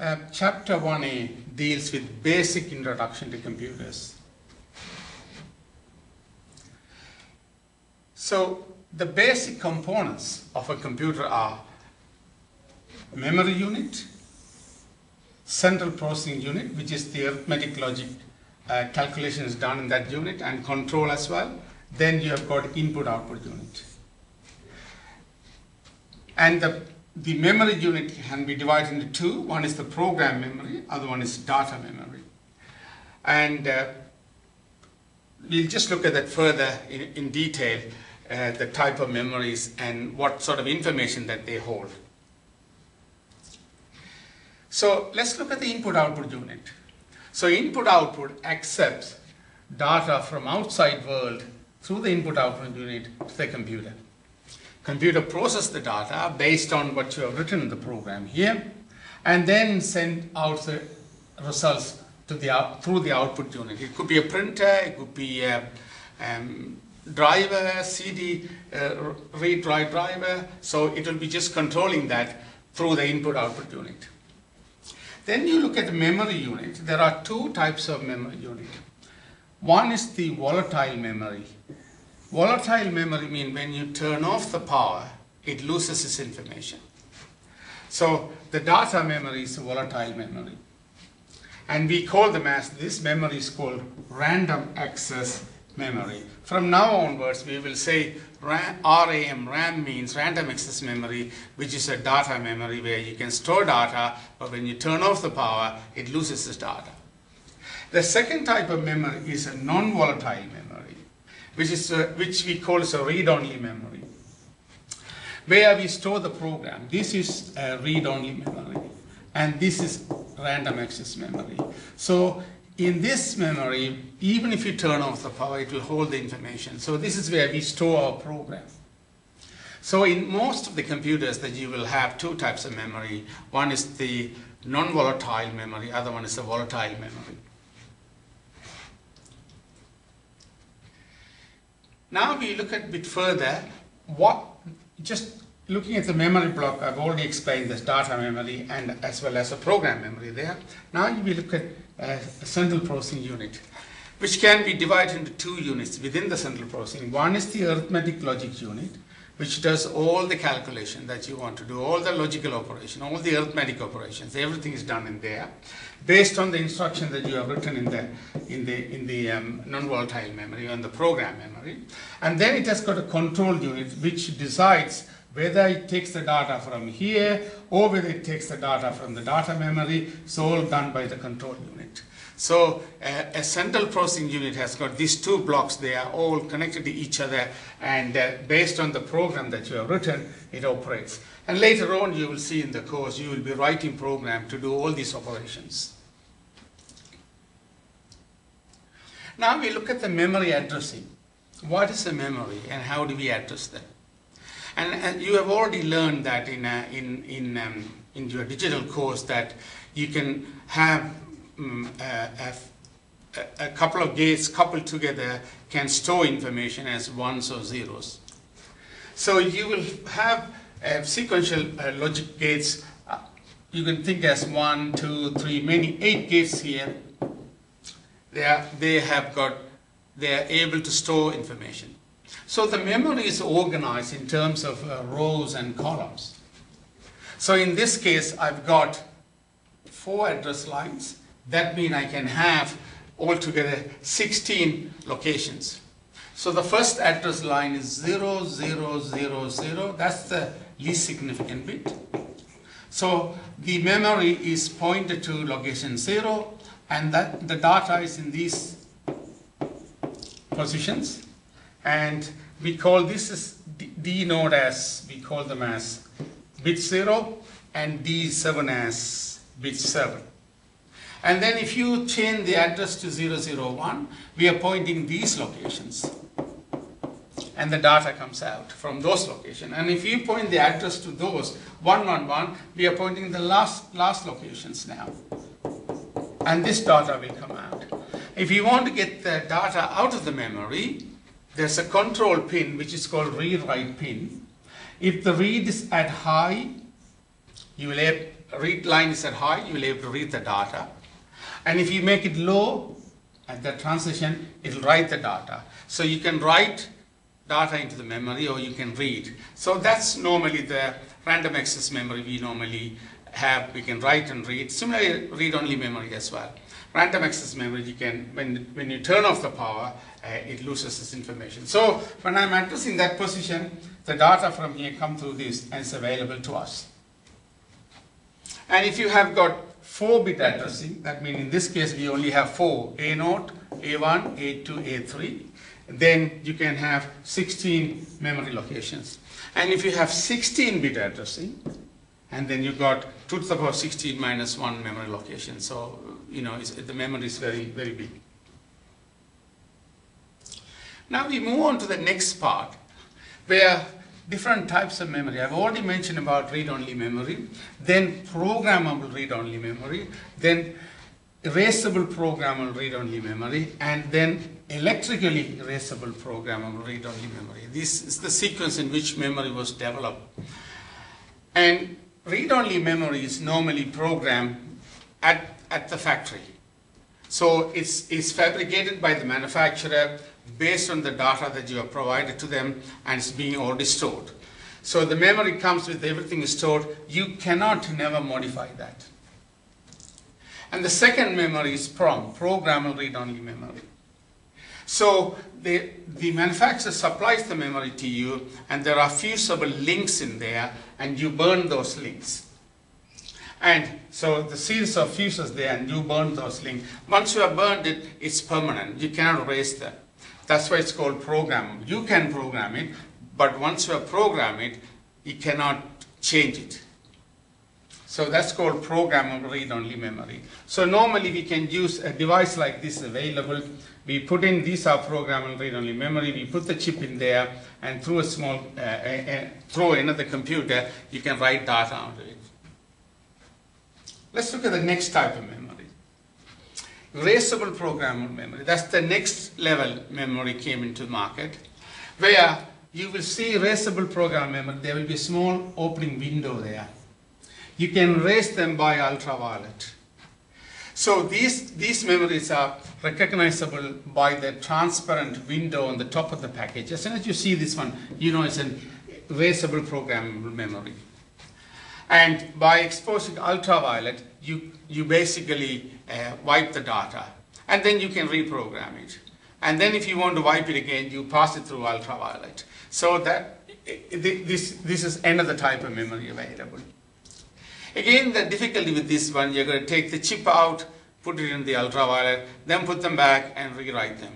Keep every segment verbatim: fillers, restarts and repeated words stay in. Uh, chapter one A deals with basic introduction to computers. So the basic components of a computer are memory unit, central processing unit, which is the arithmetic logic uh, calculation is done in that unit, and control as well. Then you have got input-output unit. And the The memory unit can be divided into two. One is the program memory, other one is data memory. And uh, we'll just look at that further in, in detail, uh, the type of memories and what sort of information that they hold. So let's look at the input-output unit. So input-output accepts data from outside world through the input-output unit to the computer. Computer processes the data based on what you have written in the program here, and then send out the results to the out, through the output unit. It could be a printer, it could be a um, driver, C D, uh, read-write driver. So it will be just controlling that through the input-output unit. Then you look at the memory unit. There are two types of memory unit. One is the volatile memory. Volatile memory means when you turn off the power, it loses its information. So the data memory is a volatile memory. And we call them as, this memory is called random access memory. From now onwards, we will say RAM, RAM means random access memory, which is a data memory where you can store data, but when you turn off the power, it loses its data. The second type of memory is a non-volatile memory, which is uh, which we call as a read-only memory, where we store the program. This is a read-only memory, and this is random access memory. So in this memory, even if you turn off the power, it will hold the information. So this is where we store our program. So in most of the computers that you will have two types of memory. One is the non-volatile memory, other one is the volatile memory. Now we look at a bit further, what, just looking at the memory block, I've already explained this data memory and as well as a program memory there. Now we look at a central processing unit, which can be divided into two units within the central processing. One is the arithmetic logic unit, which does all the calculation that you want to do, all the logical operation, all the arithmetic operations, everything is done in there, based on the instruction that you have written in the in the in the um, non-volatile memory and the program memory. And then it has got a control unit which decides whether it takes the data from here or whether it takes the data from the data memory. It's all done by the control unit. So uh, a central processing unit has got these two blocks. They are all connected to each other, and uh, based on the program that you have written, it operates. And later on, you will see in the course, you will be writing program to do all these operations. Now we look at the memory addressing. What is a memory and how do we address that? And, and you have already learned that in, a, in, in, um, in your digital course that you can have um, a, a, a couple of gates coupled together can store information as ones or zeros. So you will have Uh, sequential uh, logic gates. Uh, you can think as one, two, three, many eight gates here. They are, they have got, they are able to store information. So the memory is organized in terms of uh, rows and columns. So in this case, I've got four address lines. That means I can have altogether sixteen locations. So the first address line is zero, zero, zero, zero. That's the least significant bit. So the memory is pointed to location zero, and that the data is in these positions. And we call this is D, D node as, we call them as bit zero, and D seven as bit seven. And then if you change the address to zero zero one, we are pointing these locations, and the data comes out from those locations. And if you point the address to those, one one one, we are pointing the last, last locations now. And this data will come out. If you want to get the data out of the memory, there's a control pin, which is called read-write pin. If the read is at high, you will have read lines at high, you will have to read the data. And if you make it low at the transition, it will write the data. So you can write data into the memory or you can read. So that's normally the random access memory we normally have. We can write and read. Similarly, read-only memory as well. Random access memory, you can, when, when you turn off the power, uh, it loses its information. So when I'm addressing that position, the data from here comes through this and is available to us. And if you have got four bit addressing, that means in this case we only have four, A zero, A one, A two, A three, then you can have sixteen memory locations. And if you have sixteen bit addressing, and then you got two to the power sixteen minus one memory location. So, you know, it's, the memory is very, very big. Now we move on to the next part, where different types of memory. I've already mentioned about read-only memory, then programmable read-only memory, then erasable programmable read-only memory, and then electrically erasable programmable read-only memory. This is the sequence in which memory was developed. And read-only memory is normally programmed at, at the factory. So it's, it's fabricated by the manufacturer based on the data that you have provided to them, and it's being already stored. So the memory comes with everything stored. You cannot never modify that. And the second memory is PROM, programmable read-only memory. So the, the manufacturer supplies the memory to you, and there are fusible links in there, and you burn those links. And so the series of fuses there, and you burn those links. Once you have burned it, it's permanent. You cannot erase that. That's why it's called programmable. You can program it, but once you have programmed it, you cannot change it. So that's called programmable read-only memory. So normally we can use a device like this available. We put in, these are programmable read-only memory. We put the chip in there, and through a small, uh, uh, through another computer, you can write data onto it. Let's look at the next type of memory. Erasable programmable memory. That's the next level memory came into market, where you will see erasable programmable memory. There will be a small opening window there. You can erase them by ultraviolet. So these, these memories are recognizable by the transparent window on the top of the package. As soon as you see this one, you know it's an erasable programmable memory. And by exposing ultraviolet, you, you basically uh, wipe the data, and then you can reprogram it. And then if you want to wipe it again, you pass it through ultraviolet. So that, this, this is another type of memory available. Again, the difficulty with this one, you're going to take the chip out, put it in the ultraviolet, then put them back and rewrite them.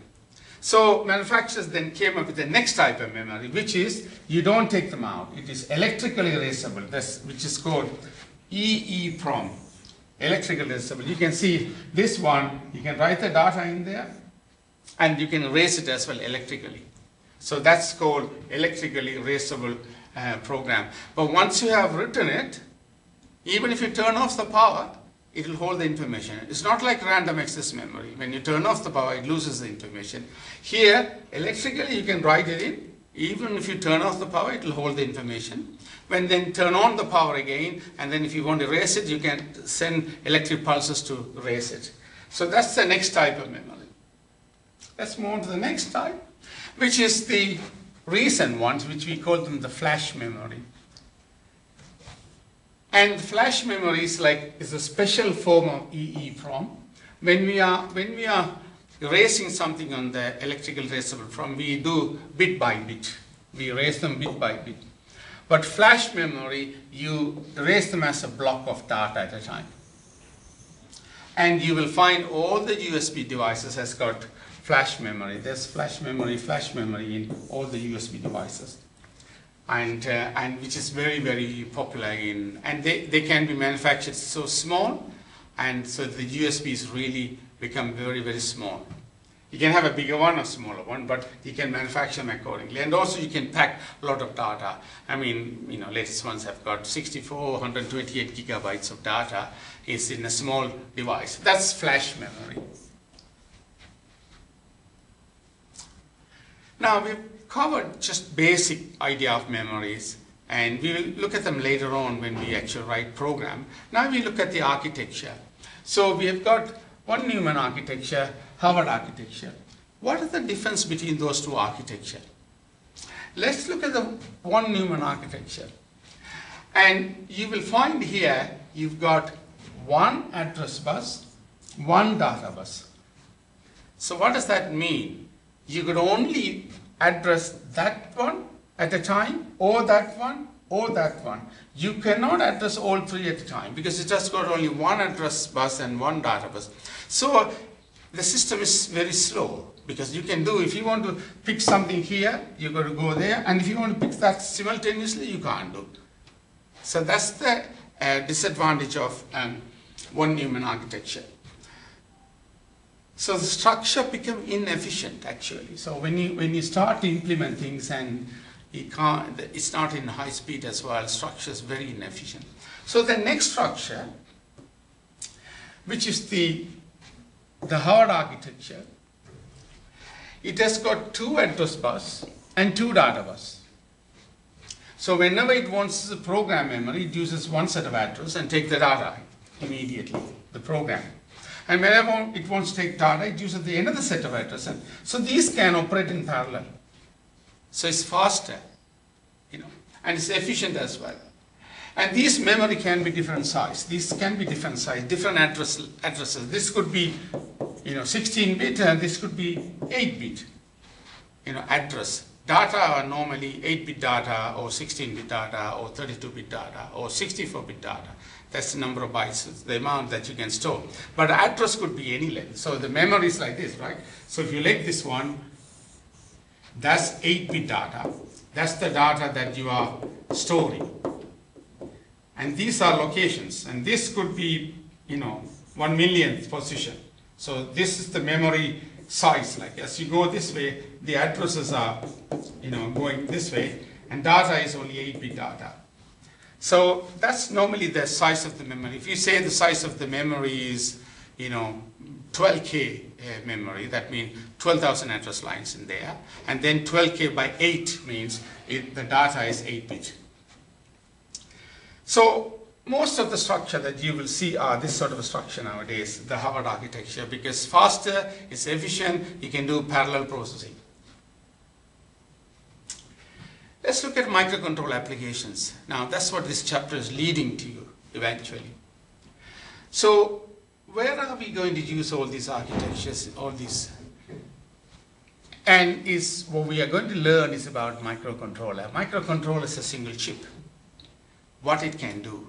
So manufacturers then came up with the next type of memory, which is you don't take them out. It is electrically erasable, that's, which is called E E PROM, electrically erasable. You can see this one, you can write the data in there, and you can erase it as well electrically. So that's called electrically erasable uh, program. But once you have written it, even if you turn off the power, it will hold the information. It's not like random access memory. When you turn off the power, it loses the information. Here, electrically, you can write it in. Even if you turn off the power, it will hold the information. When then turn on the power again, and then if you want to erase it, you can send electric pulses to erase it. So that's the next type of memory. Let's move on to the next type, which is the recent ones, which we call them the flash memory. And flash memory is like is a special form of E E PROM. When we are when we are erasing something on the electrical erasable PROM, we do bit by bit. We erase them bit by bit. But flash memory, you erase them as a block of data at a time. And you will find all the U S B devices has got flash memory. There's flash memory, flash memory in all the U S B devices. And, uh, and which is very, very popular in, and they, they can be manufactured so small, and so the U S Bs really become very, very small. You can have a bigger one or smaller one, but you can manufacture them accordingly. And also you can pack a lot of data. I mean, you know, latest ones have got sixty-four, one hundred twenty-eight gigabytes of data is in a small device. That's flash memory. Now, we've covered just basic idea of memories, And we will look at them later on when we actually write program. Now we look at the architecture. So we have got von Neumann architecture, Harvard architecture. What is the difference between those two architectures? Let's look at the von Neumann architecture. And you will find here you've got one address bus, one data bus. So what does that mean? You could only address that one at a time, or that one, or that one. You cannot address all three at a time because it just got only one address bus and one data bus. So the system is very slow, because you can do, if you want to pick something here, you've got to go there, and if you want to pick that simultaneously, you can't do. So that's the uh, disadvantage of um, von Neumann architecture. So the structure becomes inefficient actually. So when you, when you start to implement things, and you can't, it's not in high speed as well, structure is very inefficient. So the next structure, which is the, the Harvard architecture, it has got two address bus and two data bus. So whenever it wants the program memory, it uses one set of address and takes the data immediately, the program. And whenever it wants to take data, it uses the another set of address. And so these can operate in parallel. So it's faster, you know, and it's efficient as well. And these memory can be different size. These can be different size, different address, addresses. This could be, you know, sixteen bit, and this could be eight bit, you know, address. Data are normally eight bit data, or sixteen bit data, or thirty-two bit data, or sixty-four bit data. That's the number of bytes, the amount that you can store. But address could be any length. So the memory is like this, right? So if you let this one, that's eight bit data. That's the data that you are storing. And these are locations. And this could be, you know, one millionth position. So this is the memory size. Like as you go this way, the addresses are, you know, going this way. And data is only eight bit data. So that's normally the size of the memory. If you say the size of the memory is, you know, twelve K uh, memory, that means twelve thousand address lines in there. And then twelve K by eight means it, the data is eight bit. So most of the structure that you will see are this sort of a structure nowadays, the Harvard architecture, because faster, it's efficient, you can do parallel processing. Let's look at microcontroller applications. Now, that's what this chapter is leading to you, eventually. So, where are we going to use all these architectures, all these? And is what we are going to learn is about microcontroller. Microcontroller is a single chip, what it can do.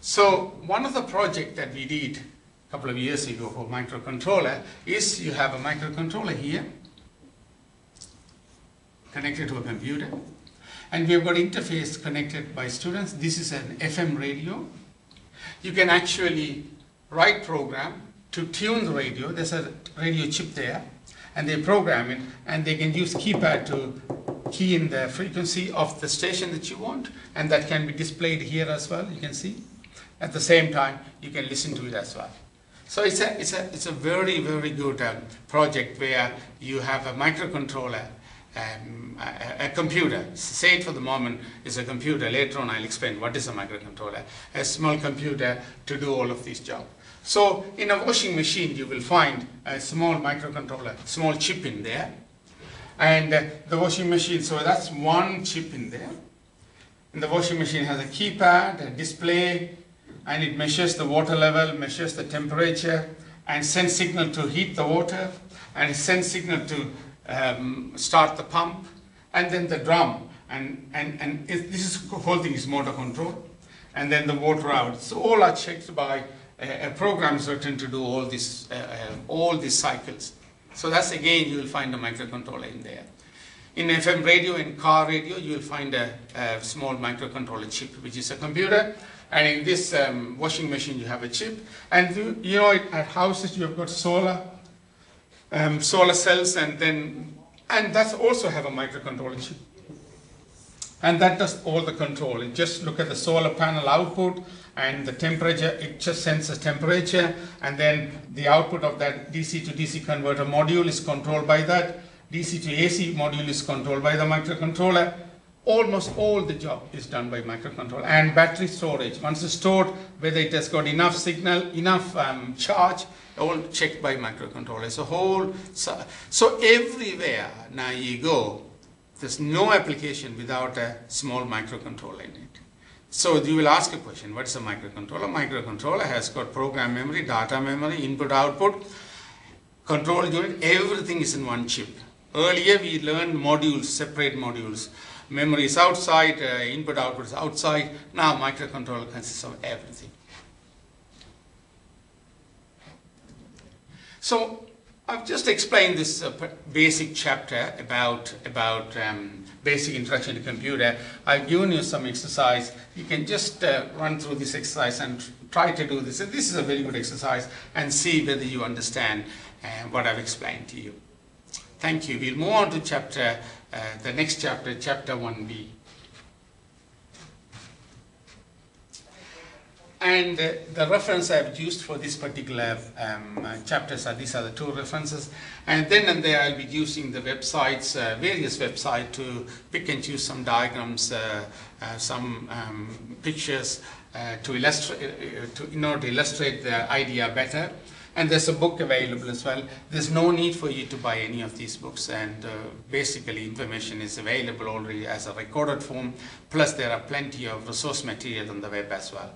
So, one of the projects that we did a couple of years ago for microcontroller is you have a microcontroller here, connected to a computer. And we've got interface connected by students. This is an F M radio. You can actually write program to tune the radio. There's a radio chip there, and they program it, and they can use keypad to key in the frequency of the station that you want, and that can be displayed here as well, you can see. At the same time, you can listen to it as well. So it's a, it's a, it's a very, very good um, project where you have a microcontroller. Um, a, a computer, say it for the moment, is a computer. Later on I'll explain what is a microcontroller. A small computer to do all of these jobs. So in a washing machine you will find a small microcontroller, small chip in there. And uh, the washing machine, so that's one chip in there. And the washing machine has a keypad, a display, and it measures the water level, measures the temperature, and sends signal to heat the water, and it sends signal to Um, start the pump, and then the drum, and, and, and it, this is, whole thing is motor control, and then the water out. So all are checked by a, a program written to do all this, uh, uh, all these cycles. So that's again, you will find a microcontroller in there. In F M radio and car radio, you will find a, a small microcontroller chip, which is a computer. And in this um, washing machine, you have a chip. And you, you know, at houses, you have got solar. Um, solar cells, and then, and that's also have a microcontroller chip. And that does all the control. It just look at the solar panel output and the temperature, it just senses temperature, and then the output of that D C to D C converter module is controlled by that. D C to A C module is controlled by the microcontroller. almost all the job is done by microcontroller. And battery storage, once it's stored, whether it has got enough signal, enough um, charge, all checked by microcontroller. So whole, so, so everywhere now you go, there's no application without a small microcontroller in it. So you will ask a question, what is a microcontroller? Microcontroller has got program memory, data memory, input, output, control unit, everything is in one chip. Earlier we learned modules, separate modules. Memory is outside, uh, input, output is outside. Now microcontroller consists of everything. So I've just explained this uh, basic chapter about, about um, basic introduction to computer. I've given you some exercise. You can just uh, run through this exercise and try to do this. And this is a very good exercise, and see whether you understand uh, what I've explained to you. Thank you. We'll move on to chapter, uh, the next chapter, chapter one B. And uh, the reference I've used for this particular um, uh, chapters are these are the two references. And then and there I'll be using the websites, uh, various websites, to pick and choose some diagrams, uh, uh, some um, pictures uh, to illustrate, uh, to, in order to illustrate the idea better. And there's a book available as well. There's no need for you to buy any of these books, and uh, basically information is available already as a recorded form. Plus there are plenty of resource material on the web as well.